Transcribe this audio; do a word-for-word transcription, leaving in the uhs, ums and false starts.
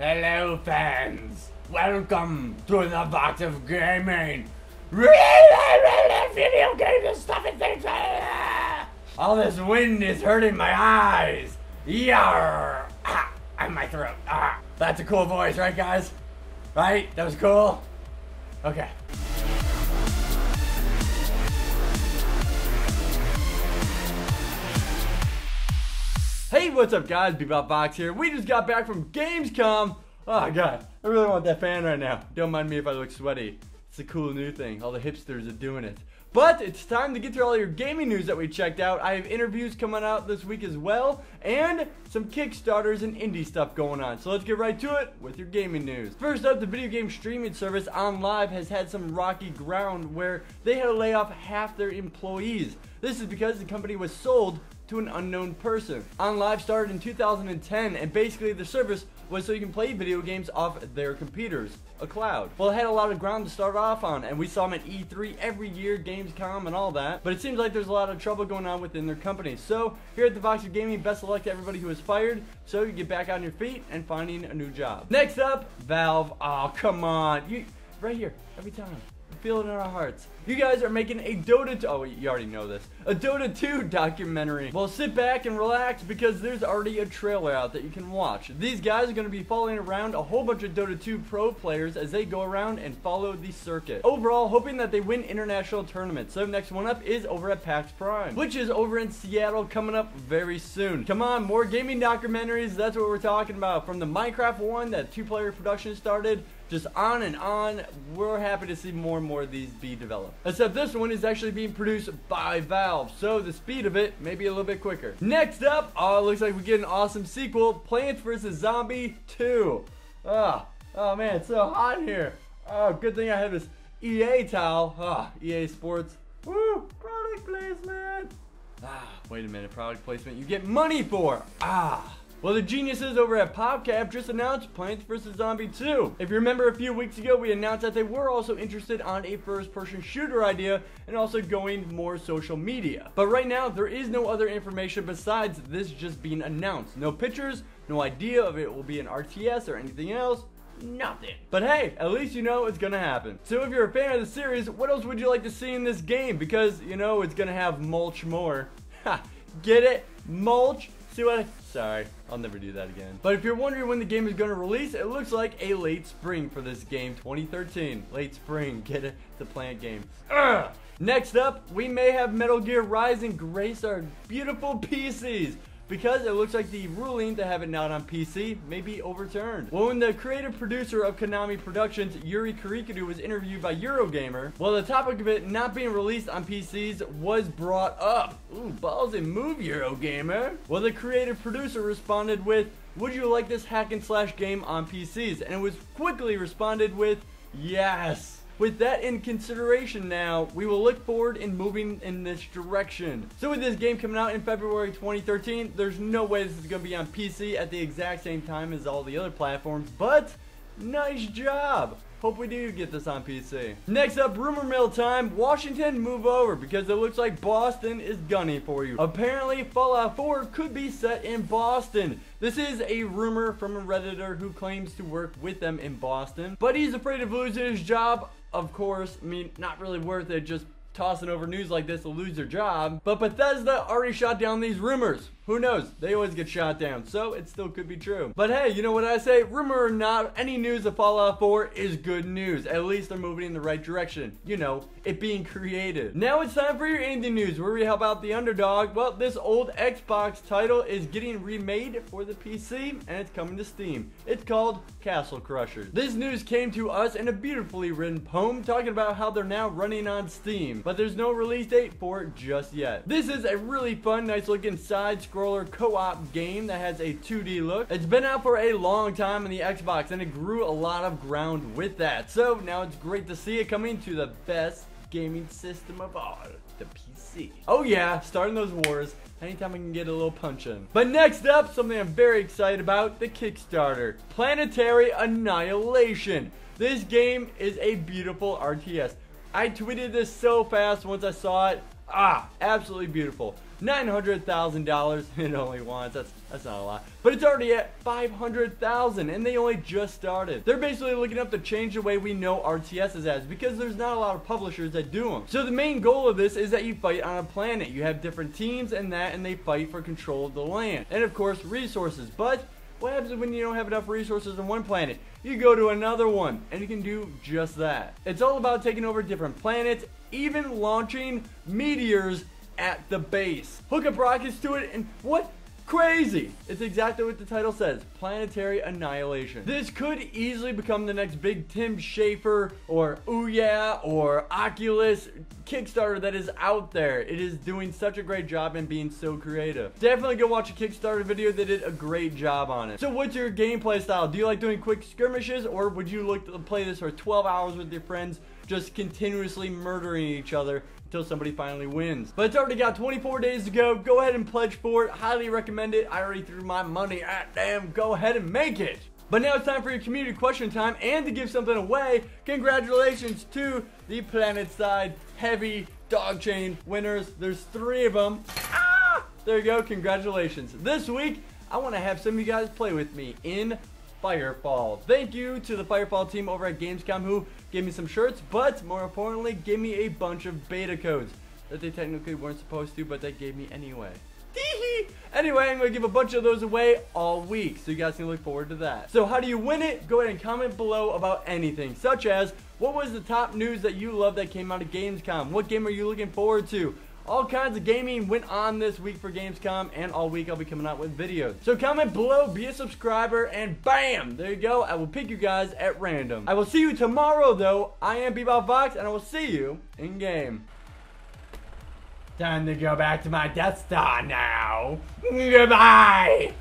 Hello fans, welcome to the Vox of Gaming. Really, really video games, stuff and things. All this wind is hurting my eyes. Yarr! Ah, and my throat. Ah, that's a cool voice, right guys? Right? That was cool? Okay. Hey, what's up guys? BebopVox here. We just got back from Gamescom. Oh god, I really want that fan right now. Don't mind me if I look sweaty. It's a cool new thing. All the hipsters are doing it. But it's time to get through all your gaming news that we checked out. I have interviews coming out this week as well, and some Kickstarters and indie stuff going on. So let's get right to it with your gaming news. First up, the video game streaming service OnLive has had some rocky ground where they had to lay off half their employees. This is because the company was sold to an unknown person. OnLive started in two thousand ten, and basically the service was so you can play video games off their computers, a cloud. Well, it had a lot of ground to start off on, and we saw them at E three every year, Gamescom and all that, but it seems like there's a lot of trouble going on within their company. So here at the Vox of Gaming, best of luck to everybody who was fired, so you get back on your feet and finding a new job. Next up, Valve. Oh, come on. You, right here, every time. Feel it in our hearts. You guys are making a Dota two, oh you already know this, a Dota two documentary. Well, sit back and relax because there's already a trailer out that you can watch. These guys are going to be following around a whole bunch of Dota two pro players as they go around and follow the circuit. Overall, hoping that they win international tournaments. So the next one up is over at PAX Prime, which is over in Seattle, coming up very soon. Come on, more gaming documentaries, that's what we're talking about. From the Minecraft one that two player production started, just on and on. We're happy to see more and more of these be developed. Except this one is actually being produced by Valve, so the speed of it may be a little bit quicker. Next up, oh, it looks like we get an awesome sequel, Plants versus. Zombies two. Oh, oh man, it's so hot here. Oh, good thing I have this E A towel. Oh, E A Sports. Woo, product placement. Ah, wait a minute, product placement you get money for. Ah. Well, the geniuses over at PopCap just announced Plants versus. Zombies two. If you remember a few weeks ago, we announced that they were also interested on a first-person shooter idea and also going more social media. But right now, there is no other information besides this just being announced. No pictures, no idea of it will be an R T S or anything else. Nothing. But hey, at least you know it's gonna happen. So if you're a fan of the series, what else would you like to see in this game? Because, you know, it's gonna have mulch more. Ha! Get it? Mulch? See what I... Sorry, I'll never do that again. But if you're wondering when the game is going to release, it looks like a late spring for this game, twenty thirteen. Late spring, get it? The plant game. Ugh! Next up, we may have Metal Gear Rising grace our beautiful P Cs, because it looks like the ruling to have it not on P C may be overturned. Well, when the creative producer of Konami Productions, Yuri Kurikudu, was interviewed by Eurogamer, well, the topic of it not being released on P Cs was brought up. Ooh, balls and move, Eurogamer. Well, the creative producer responded with, "Would you like this hack and slash game on P Cs?" And it was quickly responded with, "Yes." With that in consideration now, we will look forward in moving in this direction. So with this game coming out in February twenty thirteen, there's no way this is going to be on P C at the exact same time as all the other platforms, but nice job. Hope we do get this on P C. Next up, rumor mill time. Washington, move over, because it looks like Boston is gunning for you. Apparently, Fallout four could be set in Boston. This is a rumor from a Redditor who claims to work with them in Boston, but he's afraid of losing his job. Of course, I mean, not really worth it, just tossing over news like this to lose their job. But Bethesda already shot down these rumors. Who knows? They always get shot down, so it still could be true. But hey, you know what I say? Rumor or not, any news of Fallout four is good news. At least they're moving in the right direction. You know, it being created. Now it's time for your indie news, where we help out the underdog. Well, this old Xbox title is getting remade for the P C, and it's coming to Steam. It's called Castle Crashers. This news came to us in a beautifully written poem talking about how they're now running on Steam, but there's no release date for it just yet. This is a really fun, nice looking side-scroller co-op game that has a two D look. It's been out for a long time in the Xbox and it grew a lot of ground with that. So now it's great to see it coming to the best gaming system of all, the P C. Oh yeah, starting those wars anytime I can get a little punch in. But next up, something I'm very excited about, the Kickstarter. Planetary Annihilation. This game is a beautiful R T S. I tweeted this so fast once I saw it. Ah, absolutely beautiful. nine hundred thousand dollars. It only wants, that's that's not a lot, but it's already at five hundred thousand dollars and they only just started. They're basically looking up to change the way we know R T Ss as, because there's not a lot of publishers that do them. So the main goal of this is that you fight on a planet. You have different teams and that, and they fight for control of the land and of course resources. But what happens when you don't have enough resources on one planet? You go to another one, and you can do just that. It's all about taking over different planets, even launching meteors at the base. Hook up rockets to it, and what? Crazy! It's exactly what the title says, Planetary Annihilation. This could easily become the next big Tim Schafer or Ooh Yeah or Oculus Kickstarter that is out there. It is doing such a great job and being so creative. Definitely go watch a Kickstarter video. They did a great job on it. So what's your gameplay style? Do you like doing quick skirmishes, or would you look to play this for twelve hours with your friends, just continuously murdering each other until somebody finally wins? But it's already got twenty-four days to go. Go ahead and pledge for it. Highly recommend it. I already threw my money at them. Go ahead and make it. But now it's time for your community question time, and to give something away, congratulations to the PlanetSide Heavy Dog Chain winners. There's three of them. Ah! There you go. Congratulations. This week, I want to have some of you guys play with me in Firefall. Thank you to the Firefall team over at Gamescom who gave me some shirts, but more importantly gave me a bunch of beta codes that they technically weren't supposed to, but they gave me anyway. Anyway, I'm gonna give a bunch of those away all week, so you guys can look forward to that. So how do you win it? Go ahead and comment below about anything, such as what was the top news that you loved that came out of Gamescom? What game are you looking forward to? All kinds of gaming went on this week for Gamescom, and all week I'll be coming out with videos. So comment below, be a subscriber, and bam! There you go. I will pick you guys at random. I will see you tomorrow, though. I am BebopVox, and I will see you in-game. Time to go back to my Death Star now. Goodbye!